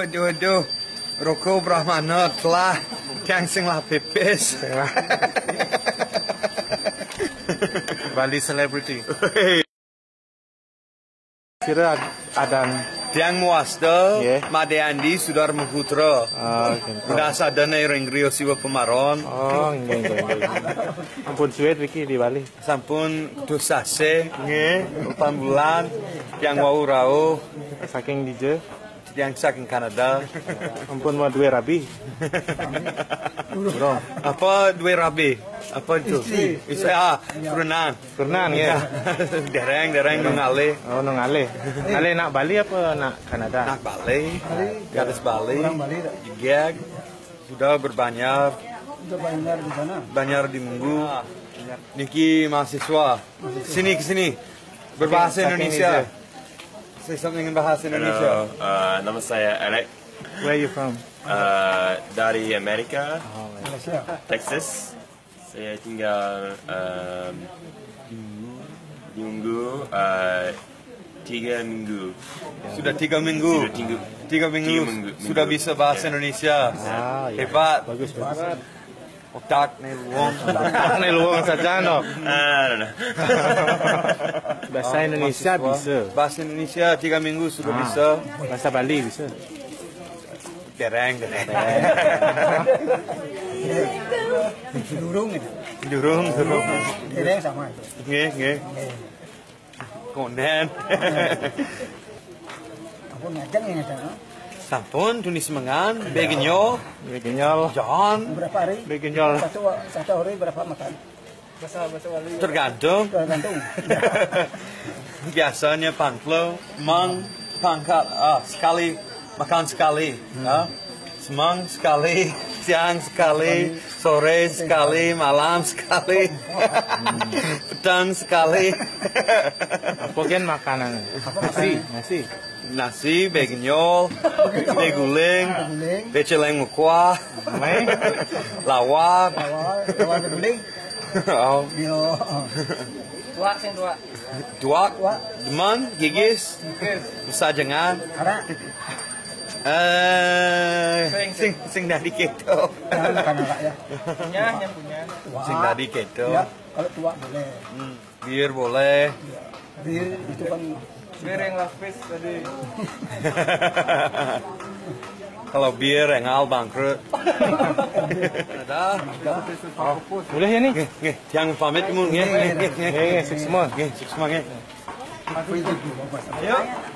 Aduh, Roko Brahmana telah tiang singlah pipis. Bali selebriti. Kira adang tiang muasda, Made Andy Sudarma Putra. Udah sadana ireng Rio siwa pemaron. Oh, ampun suet wiki di Bali. Sampun dosase, nggih, 4 bulan tiang wau rauh saking dije. Yang saking Kanada, ampun mau dua rabi, apa dua rabi, apa itu? Isa Brunan ya, dereng nongale, oh nongale, nongale nak Bali apa nak Kanada? Nak Bali, di atas Bali, gig, sudah berbanyak, banyak di Munggu, niki mahasiswa, kesini, berbahasa Indonesia. Say something in bahasa Indonesia. Hello, nama saya Alec. Where are you from? Dari Amerika, Texas. Saya tinggal di Munggu 3 minggu. Sudah 3 minggu. Sudah bisa bahasa Indonesia. Hebat. Bagus. Otak ni luang saja no. No. Bahasa Indonesia bisa. Bahasa Indonesia 3 minggu sudah bisa. Bahasa Bali bisa. Dereng. Durung. Dereng sama. Nggih. Konden. Apa ngajeng ini ta? Sampun, tunis mengan, begenyol, John, berapa hari? Begenyol. Satu hari berapa makan? Tergantung. Biasanya pangklo, pangkat, sekali makan sekali, semang sekali, siang sekali, sore sekali, malam sekali, petang sekali. Bagian makanan. Nasi, begenyol, beguling, beceleng mukuah, lawak beguling, duak, demang, gigis, usajengan, sing dari keto, sing dari keto, kalau tuak boleh, bir boleh, bir itu kan biar yang lapis tadi. Kalau bir engal bangkrut. Boleh ya nih? Yang pamit mu. Nggih. Sik semua. Ayo.